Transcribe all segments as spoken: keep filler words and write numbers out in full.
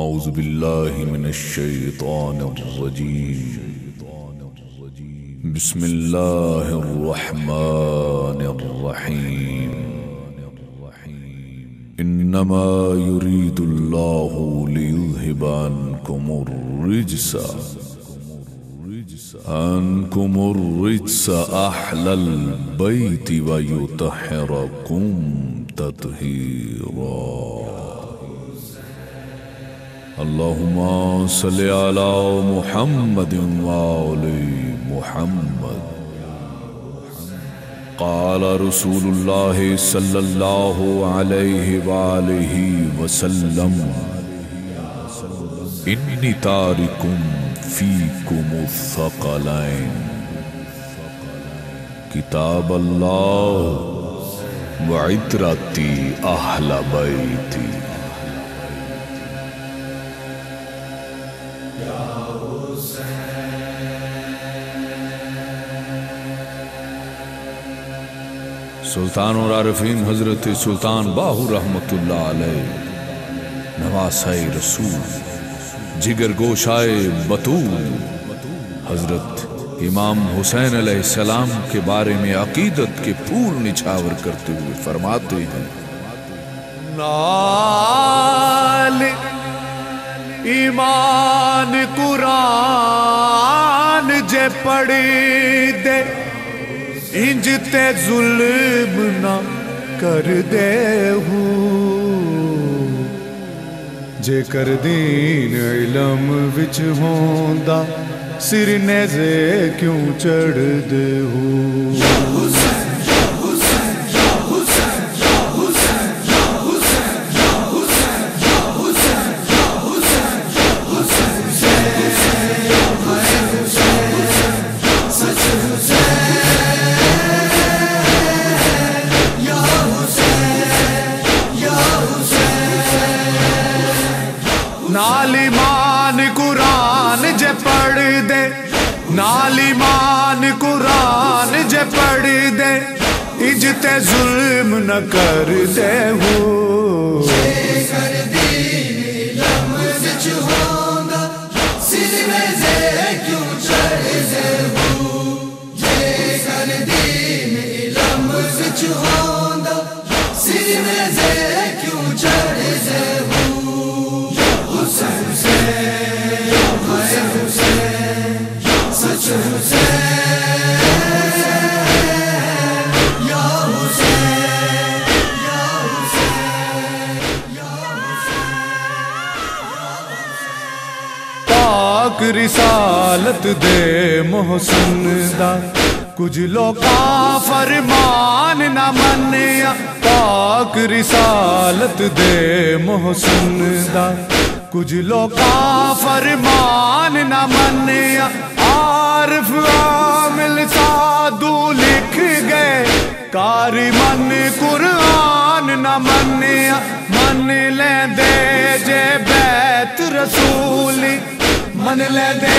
औज़ु बिल्लाहि मिनश्शैतानिर्रजीम बिस्मिल्लाहिर्रहमानिर्रहीम इन्नमा युरीदुल्लाहु लियुज़हिबा अन्कुमुर्रिज्सा अन्कुमुर्रिज्सा अह्लल बैति वयुतहहिरकुम तत्हीरा। अल्लाहुम्मा सल्लि अला मुहम्मद व आलि मुहम्मद। क़ाल रसूलुल्लाह सल्लल्लाहु अलैहि व आलिहि वसल्लम इन्नी तारिकुम फ़ीकुम अल-थक़लैन किताब अल्लाह व इतरती अहल बैती। सुल्तान और आरफीन हजरत सुल्तान बाहू रहमतुल्लाह अलैह नवासाए रसूल जिगर गोशाए बतूल हजरत इमाम हुसैन अलैहिस्सलाम के बारे में अकीदत के फूल निछावर करते हुए फरमाते हैं, नाल ईमान कुरान जे पढ़ी दे इंजते जुल्म ना कर दे हूं जेकर दीन इलम विच होंदा सिर नेजे क्यों चढ़ दे हूं। नालिमान कुरान जे पढ़ दे नालिमान कुरान जे पढ़ दे इजते जुल्म न कर दे हो जेकर दीन इलम विच होंदा सिर नेज़े क्यों चढ़ दे हो जेकर दीन इलम विच होंदा सिर नेज़े क्यों चढ़ दे हो। पाक रिसालत दे मोहसिन दा कुछ लोका फरमान ना मन्या पाक रिसालत दे मोहसिन दा कुछ लोका फरमान ना मन्या आरिफ आमिल साधु लिख गए कारी मन कुरान ना मन्या मन लेंदे जे बैत रसूली मन लेंदे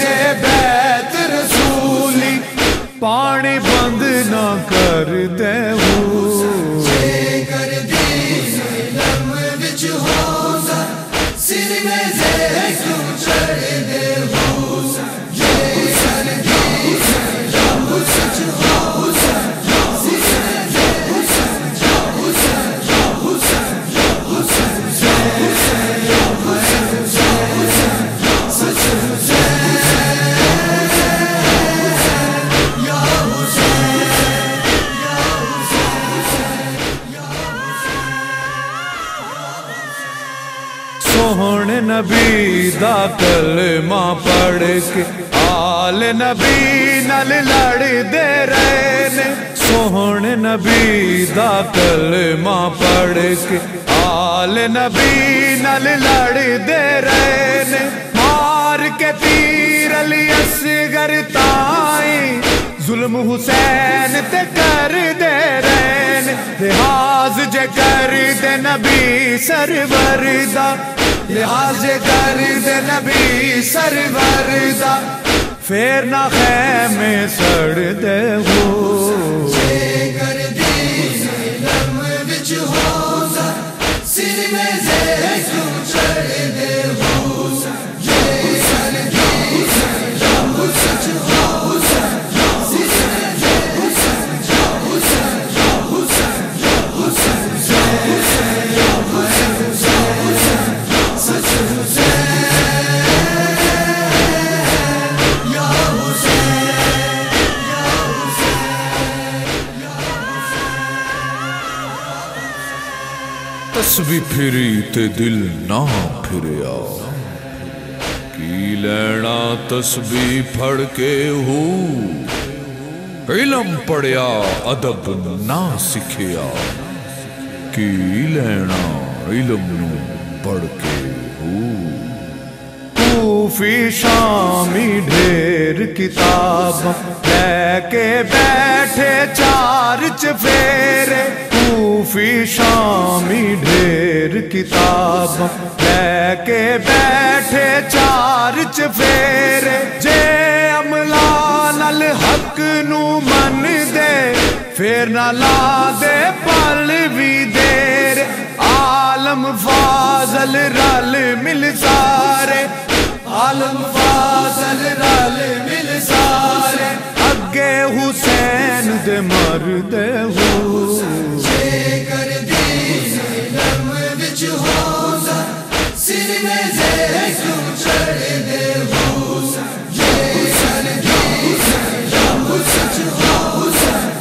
जे बैत रसूली पानी बंद ना कर दे सोहने नबी दा कलमा पढ़ के आल नबी नाल लड़दे रहे ने सोहने नबी दा कलमा पढ़ के आल नबी नाल लड़दे रहे ने मार के तीर अली असगर ताई जुल्म हुसैन ते कर दे रहे ने लिहाज जे कर दे नबी सरवर दा लिहाज कर दे नबी सरवर दा फेर ना खैमे सड़ दे हो जेकर दीन इलम विच होंदा सिर नेज़े क्यों चढ़ दे। नफ्स भी फिरी ते दिल ना फिरिया की लैना तस्बी फड़ के हू इलम पढ़िया अदब ना सिखिया की लैना इलम नू पढ़ के हू। सूफी शामी ढेर किताब लेके बैठे चार चफेरे सूफी शामी ढेर किताब लेके बैठे चार चफेरे जे अमला नल हक नू मन दे फिर न ला दे पल भी देर आलम फाजल रल मिल सारे आलम फाजल रल मिल सारे अगे हुसैन दे मर दे हो कर दी इलम विच होजा सिर में जैसू चढ़ दे हो ये हुसैन या हुसैन या हुसैन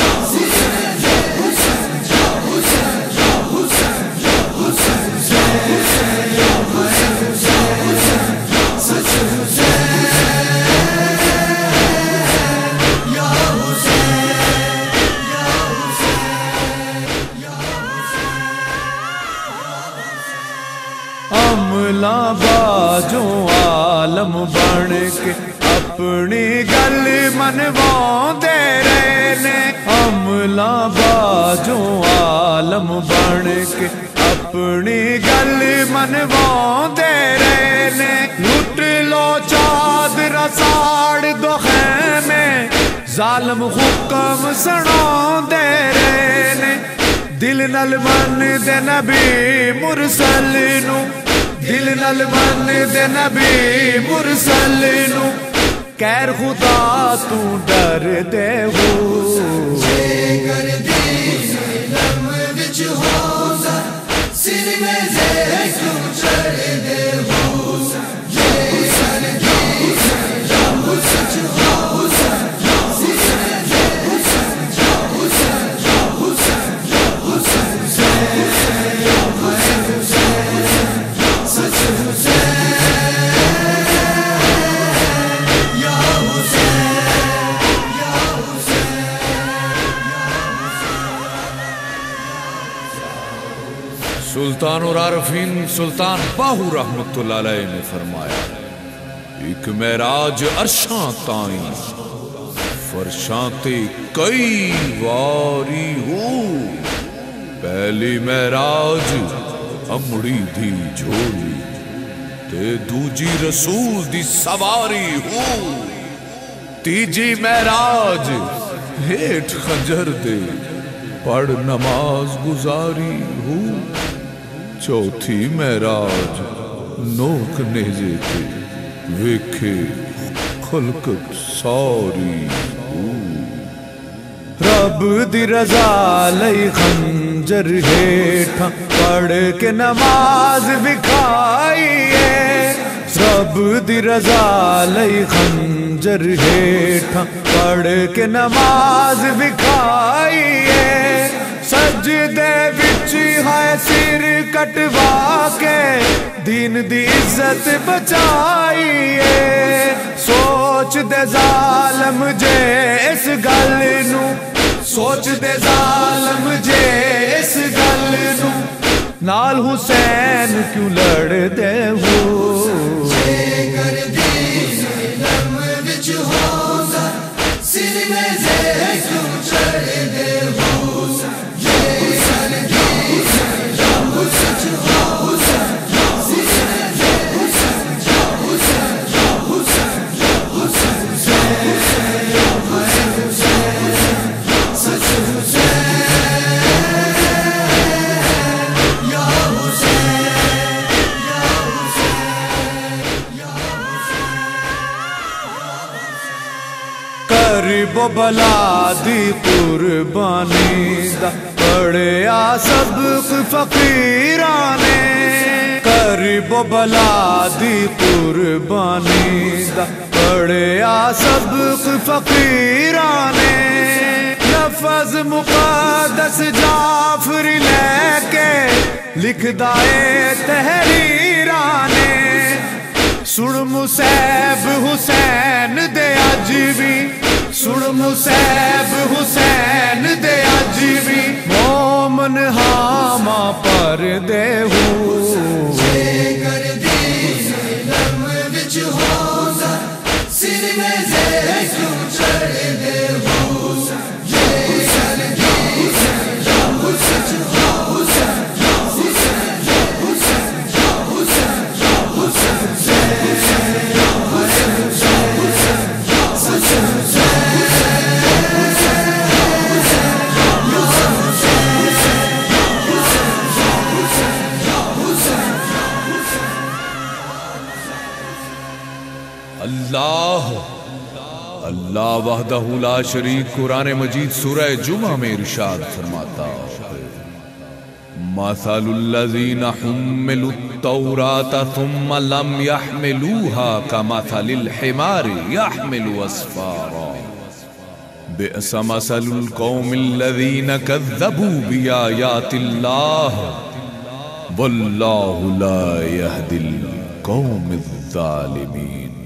या हुसैन या हुसैन या हुसैन या हुसैन या हुसैन या हुसैन या हुसैन या हुसैन अमला बाजों आलम बन के अपनी गल मनवांदे रहने अमला बाजों आलम बन के अपनी गल मनवांदे रहने लुट लो चादर साड़ दो खेमे जालम हुक्म सुनांदे रहने दिल नल मन दे नबी मुरसल नू दिल नल मन दे नबी मुरसल नू कैर खुदा तू डर दे हो जे कर दी इलम विच होजा सिर में जैसू चढ़ दे हो ये हुसैन या हुसैन या हुसैन या हुसैन या हुसैन या हुसैन या हुसैन या हुसैन सुल्तानुल आरफीन सुल्तान बाहू रहमतुल्लाह अलैह ने फरमाया एक मेराज अर्शां ताईं फरशां ते कई वारी हो पहली महराज अमड़ी दी झोली ते दूजी रसूल दी सवारी हो तीजी महराज हेठ खंजर दे पढ़ नमाज गुजारी हो चौथी महराज नोक नेजे ते वेखे खुलकत सारी हो। रब दी रजा लई खन जर हेठा पढ़ के नमाज विखाइए रब दी रजा लई खंजर हेठा पढ़ के नमाज विखाइए सजदे विच है सिर कटवा के दीन दी इज्जत बचाइए सोच दे जालम जे इस गल नू सोच दे जालम जे इस गल नू नाल हुसैन क्यों लड़ दे हो जे कर दी इलम विच होजा सिर में जैसू चढ़ दे हो ये हुसैन या हुसैन या हुसैन या हुसैन या हुसैन या हुसैन या हुसैन या हुसैन या हुसैन या हुसैन या Hussain such a husain ya husain ya husain ya husain karb bala di qurbani da padhya sabq faqiran ne karb bala di qurbani da padhya sabq faqiran ne लफज मुकद्दस Jafri लेके लिखदा ए तहरीरां ने। सुन मुसैब हुसैन दे अज भी, सुन मुसैब हुसैन दे अज भी, मोमन हामा पर दे अल्लाह अल्लाह वहदहु ला शरीक। कुरान मजीद सूरह जुमा में इरशाद फरमाता मसलुल्लज़ीना हुम्मिलुत्तौरात थुम्मा लम यहमिलूहा कमसलिल हिमारि यहमिलु अस्फारा बिअस मसलुल कौमिल्लज़ीना कज़्ज़बू बिआयातिल्लाह वल्लाहु ला यहदिल कौमिज़ ज़ालिमीन।